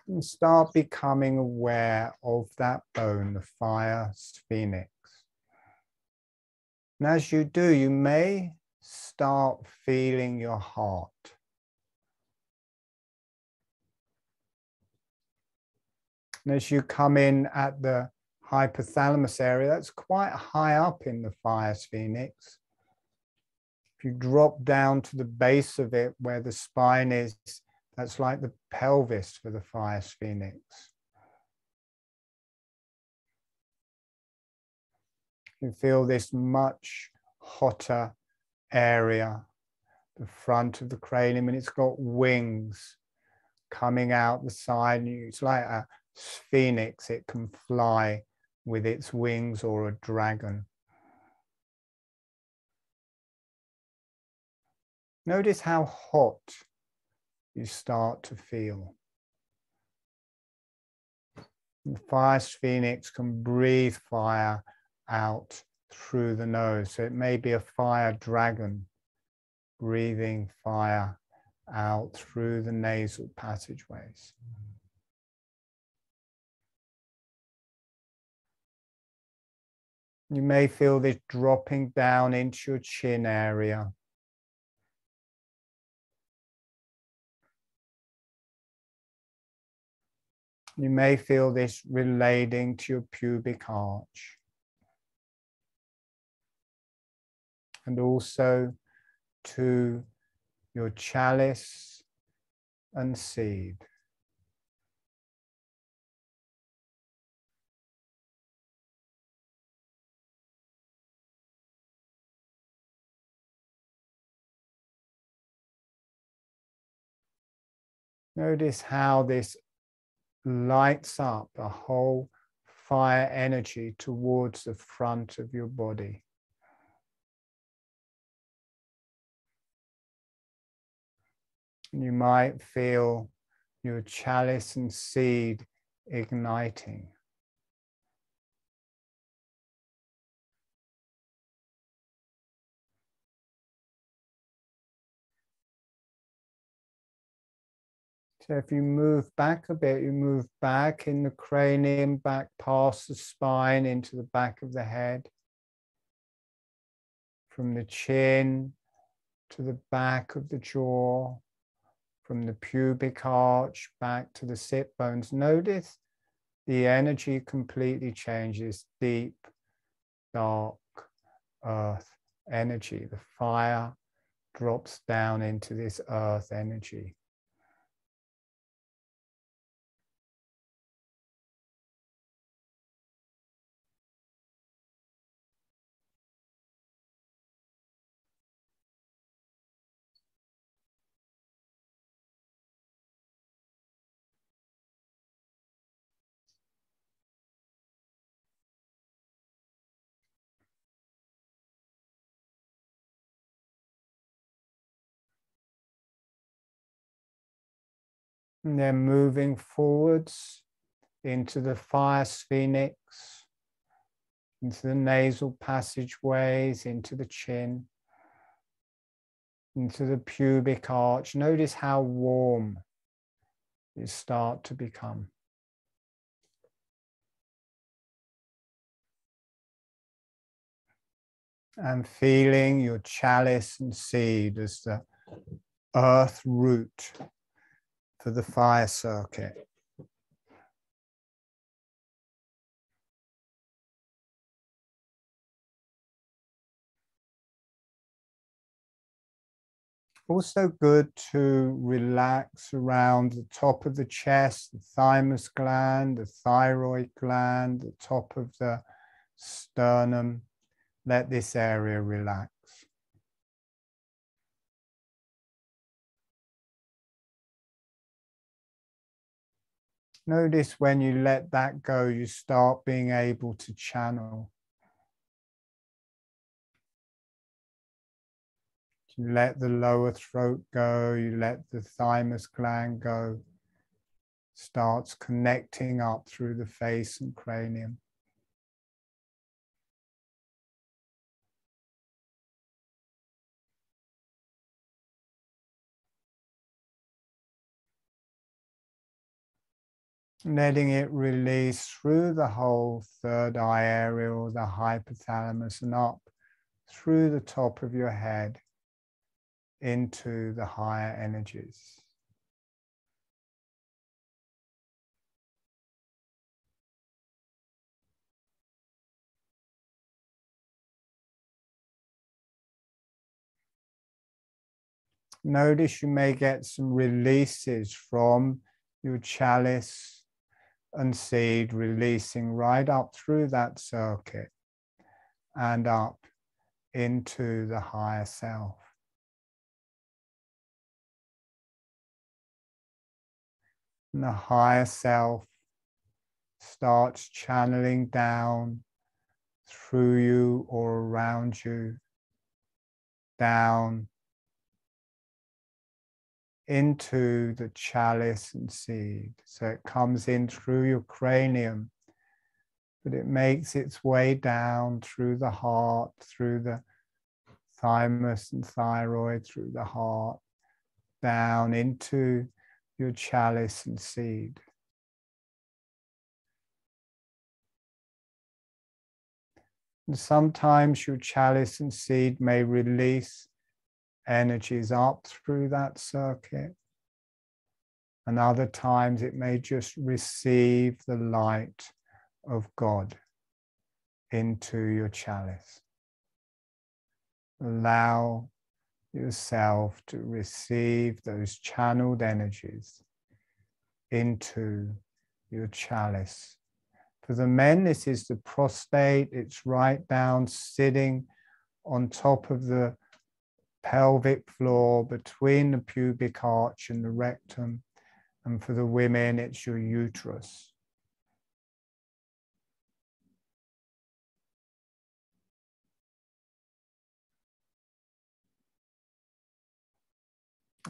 And start becoming aware of that bone, the fire phoenix. And as you do, you may start feeling your heart. And as you come in at the hypothalamus area, that's quite high up in the fire phoenix. If you drop down to the base of it where the spine is, that's like the pelvis for the fire phoenix. You feel this much hotter area, the front of the cranium, and it's got wings coming out the side. It's like a phoenix, it can fly with its wings, or a dragon. Notice how hot you start to feel. The fire phoenix can breathe fire out through the nose. So it may be a fire dragon breathing fire out through the nasal passageways. You may feel this dropping down into your chin area. You may feel this relating to your pubic arch. And also to your chalice and seed. Notice how this lights up the whole fire energy towards the front of your body. You might feel your chalice and seed igniting. So if you move back a bit, you move back in the cranium, back past the spine, into the back of the head. From the chin to the back of the jaw, from the pubic arch back to the sit bones. Notice the energy completely changes, deep, dark earth energy. The fire drops down into this earth energy. And then moving forwards into the fire phoenix, into the nasal passageways, into the chin, into the pubic arch. Notice how warm you start to become. And feeling your chalice and seed as the earth root for the fire circuit. Also good to relax around the top of the chest, the thymus gland, the thyroid gland, the top of the sternum. Let this area relax. Notice when you let that go, you start being able to channel. You let the lower throat go, you let the thymus gland go. Starts connecting up through the face and cranium. Letting it release through the whole third eye area or the hypothalamus and up through the top of your head into the higher energies. Notice you may get some releases from your chalice and seed, releasing right up through that circuit and up into the higher self. And the higher self starts channeling down through you or around you, down into the chalice and seed. So it comes in through your cranium, but it makes its way down through the heart, through the thymus and thyroid, through the heart, down into your chalice and seed. And sometimes your chalice and seed may release energies up through that circuit, and other times it may just receive the light of God into your chalice. Allow yourself to receive those channeled energies into your chalice. For the men, this is the prostate. It's right down, sitting on top of the pelvic floor between the pubic arch and the rectum. And for the women, it's your uterus.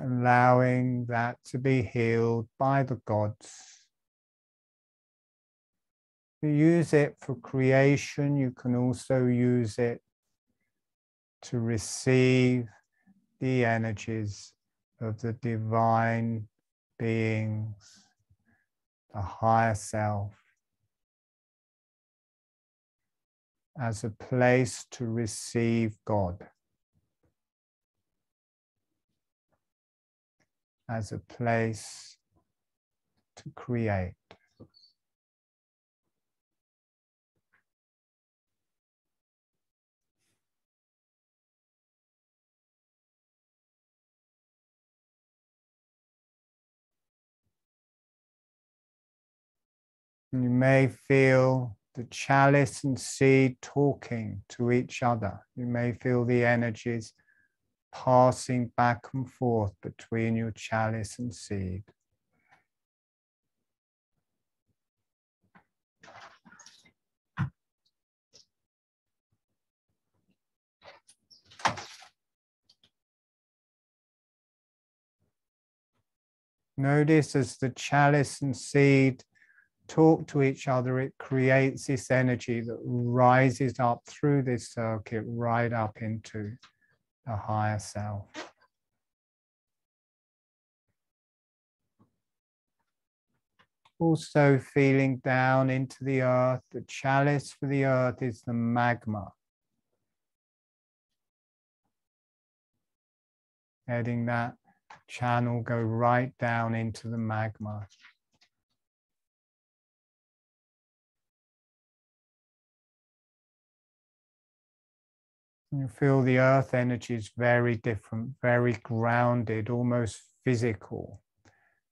Allowing that to be healed by the gods. You use it for creation. You can also use it to receive the energies of the divine beings, the higher self, as a place to receive God, as a place to create. You may feel the chalice and seed talking to each other. You may feel the energies passing back and forth between your chalice and seed. Notice as the chalice and seed talk to each other, it creates this energy that rises up through this circuit, right up into the higher self. Also feeling down into the earth, the chalice for the earth is the magma. Letting that channel go right down into the magma. You feel the earth energy is very different, very grounded, almost physical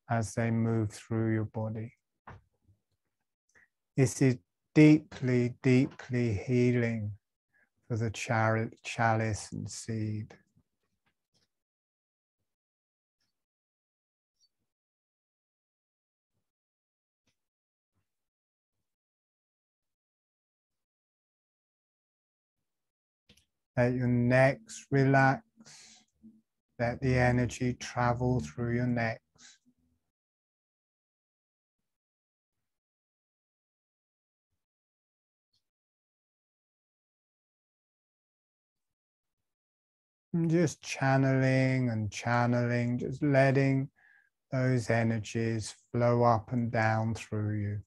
as they move through your body. This is deeply, deeply healing for the chalice and seed. Let your necks relax. Let the energy travel through your necks. And just channeling and channeling, just letting those energies flow up and down through you.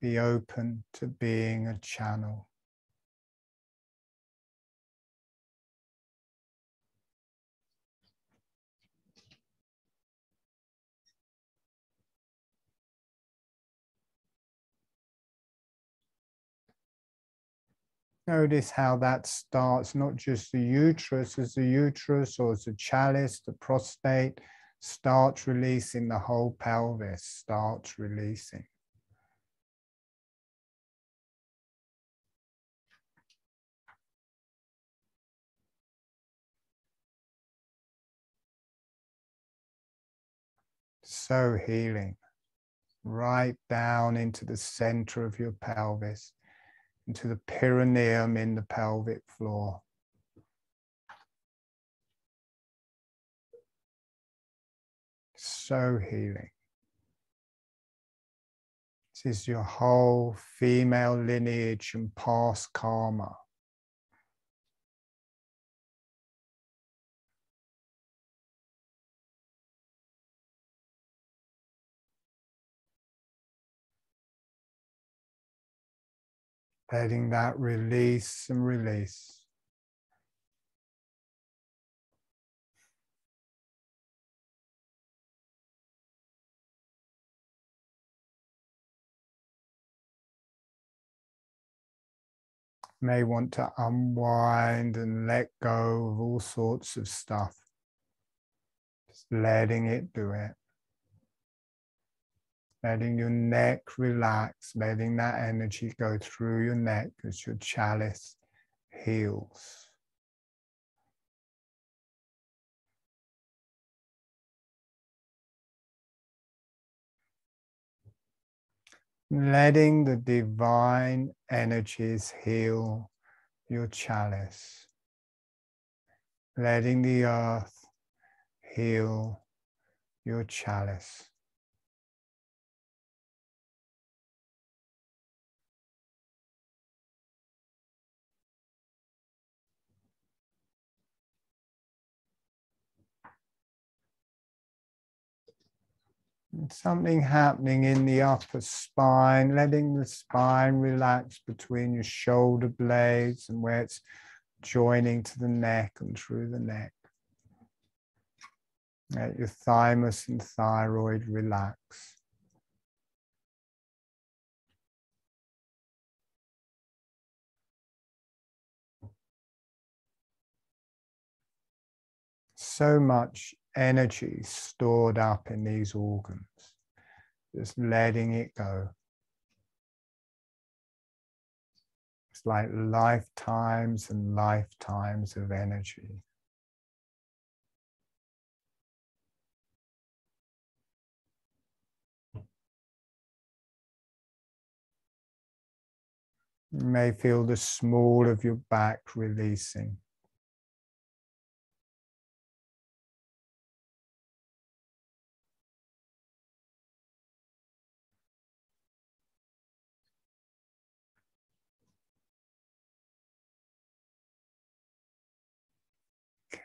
Be open to being a channel. Notice how that starts, not just the uterus as the uterus or as the chalice, the prostate, starts releasing the whole pelvis, starts releasing. So healing, right down into the center of your pelvis, into the perineum in the pelvic floor. So healing. This is your whole female lineage and past karma. Letting that release and release. May want to unwind and let go of all sorts of stuff. Just letting it do it. Letting your neck relax, letting that energy go through your neck as your chalice heals. Letting the divine energies heal your chalice. Letting the earth heal your chalice. Something happening in the upper spine, letting the spine relax between your shoulder blades and where it's joining to the neck and through the neck. Let your thymus and thyroid relax. So much energy stored up in these organs, just letting it go. It's like lifetimes and lifetimes of energy. You may feel the small of your back releasing.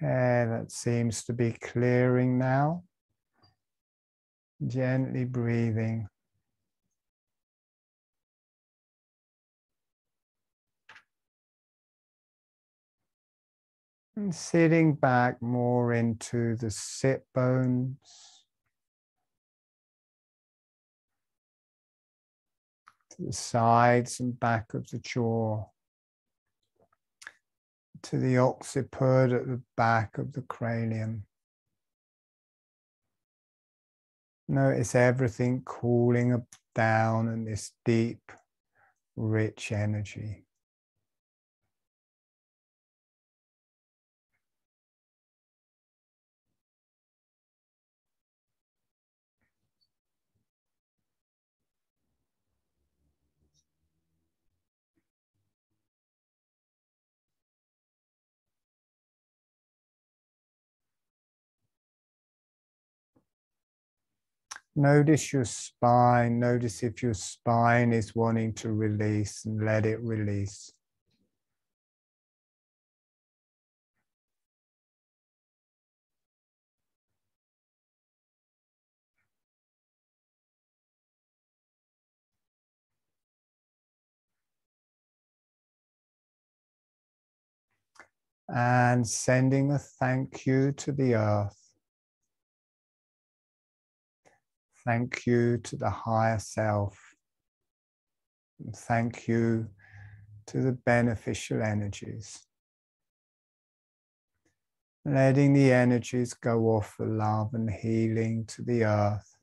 Air that seems to be clearing now, gently breathing. And sitting back more into the sit bones, to the sides and back of the jaw, to the occiput at the back of the cranium. Notice everything cooling up down in this deep, rich energy. Notice your spine. Notice if your spine is wanting to release, and let it release. And sending a thank you to the earth. Thank you to the higher self. Thank you to the beneficial energies. Letting the energies go off for love and healing to the earth.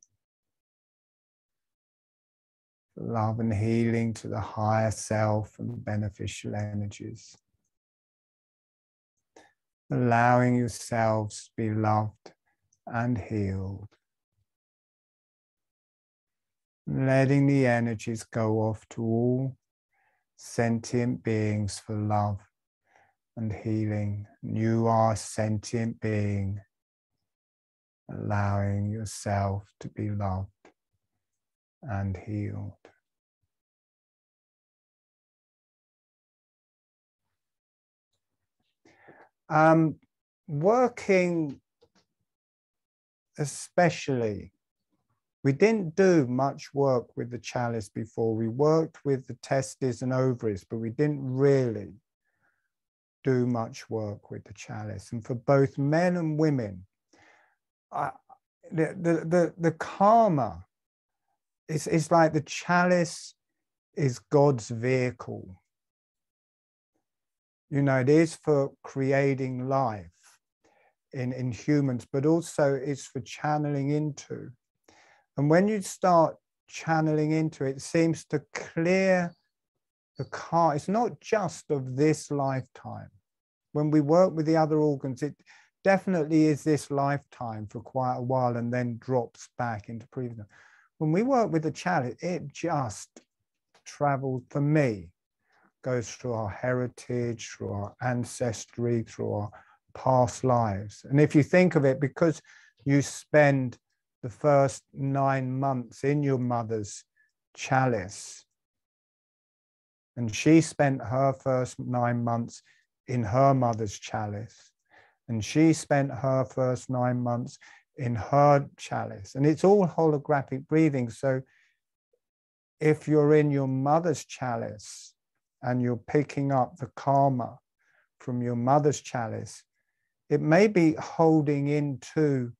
Love and healing to the higher self and beneficial energies. Allowing yourselves to be loved and healed. Letting the energies go off to all sentient beings for love and healing. You are a sentient being, allowing yourself to be loved and healed. Um, working especially, we didn't do much work with the chalice before. We worked with the testes and ovaries, but we didn't really do much work with the chalice. And for both men and women, I, the, the, the, the karma, it's, it's like the chalice is God's vehicle. You know, it is for creating life in, in humans, but also it's for channeling into. And when you start channeling into it, it seems to clear the karma. It's not just of this lifetime. When we work with the other organs, it definitely is this lifetime for quite a while and then drops back into previous. When we work with the chalice, it just travels, for me, goes through our heritage, through our ancestry, through our past lives. And if you think of it, because you spend the first nine months in your mother's chalice. And she spent her first nine months in her mother's chalice. And she spent her first nine months in her chalice. And it's all holographic breathing. So if you're in your mother's chalice and you're picking up the karma from your mother's chalice, it may be holding into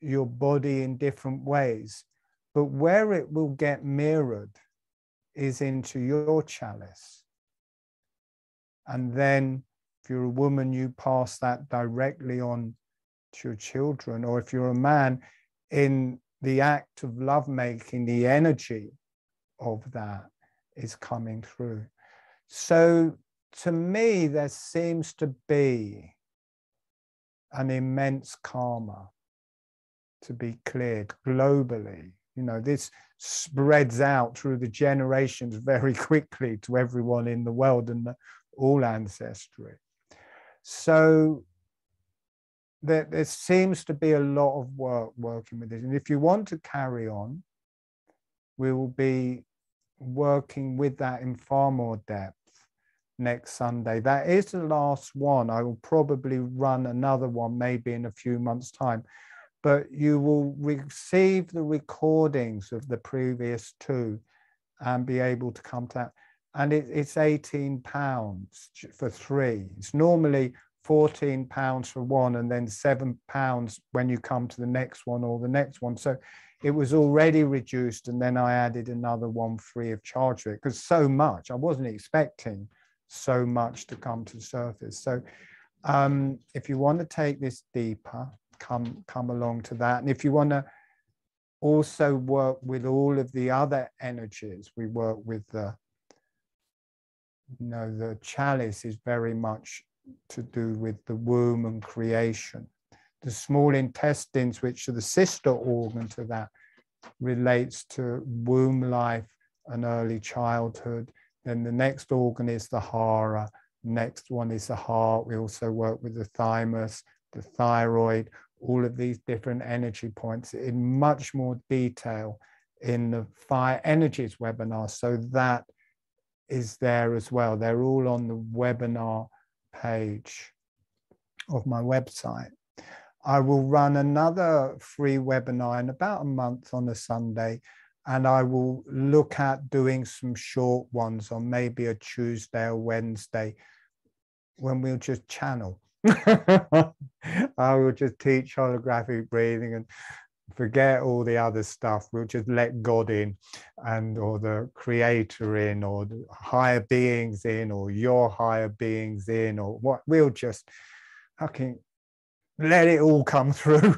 your body in different ways, but where it will get mirrored is into your chalice. And then if you're a woman, you pass that directly on to your children, or if you're a man, in the act of lovemaking, the energy of that is coming through. So to me, there seems to be an immense karma to be cleared globally. You know, this spreads out through the generations very quickly to everyone in the world and all ancestry. So there, there seems to be a lot of work working with this. And if you want to carry on, we will be working with that in far more depth next Sunday. That is the last one. I will probably run another one maybe in a few months' time. But you will receive the recordings of the previous two and be able to come to that. And it, it's eighteen pounds for three. It's normally fourteen pounds for one and then seven pounds when you come to the next one or the next one. So it was already reduced, and then I added another one free of charge for it, because so much, I wasn't expecting so much to come to the surface. So um, if you want to take this deeper, Come, come along to that. And if you want to also work with all of the other energies, we work with the, you know, the chalice is very much to do with the womb and creation. The small intestines, which are the sister organ to that, relates to womb life and early childhood. Then the next organ is the Hara. Next one is the heart. We also work with the thymus, the thyroid, all of these different energy points in much more detail in the Fire Energies webinar. So that is there as well. They're all on the webinar page of my website. I will run another free webinar in about a month on a Sunday, and I will look at doing some short ones on maybe a Tuesday or Wednesday when we'll just channel. I will just teach holographic breathing and forget all the other stuff. We'll just let God in, and or the creator in, or the higher beings in, or your higher beings in, or what. We'll just fucking let it all come through.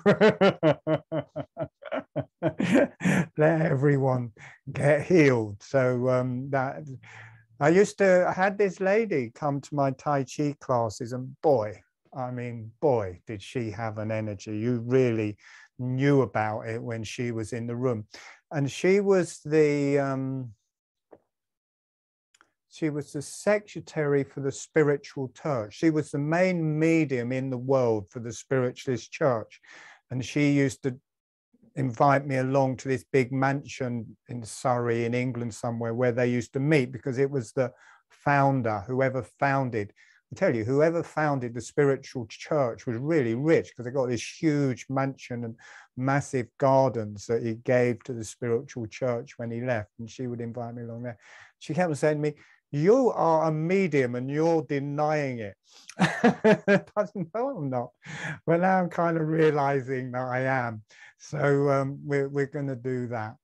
Let everyone get healed. So um, that I used to, I had this lady come to my Tai Chi classes, and boy, I mean, boy, did she have an energy. You really knew about it when she was in the room. And she was the um, she was the secretary for the spiritual church. She was the main medium in the world for the spiritualist church. And she used to invite me along to this big mansion in Surrey in England somewhere where they used to meet, because it was the founder, whoever founded, I tell you, whoever founded the spiritual church was really rich, because they got this huge mansion and massive gardens that he gave to the spiritual church when he left. And she would invite me along there. She kept on saying to me, "You are a medium and you're denying it." I said, "No, I'm not." Well, now I'm kind of realizing that I am. So um, we're, we're going to do that.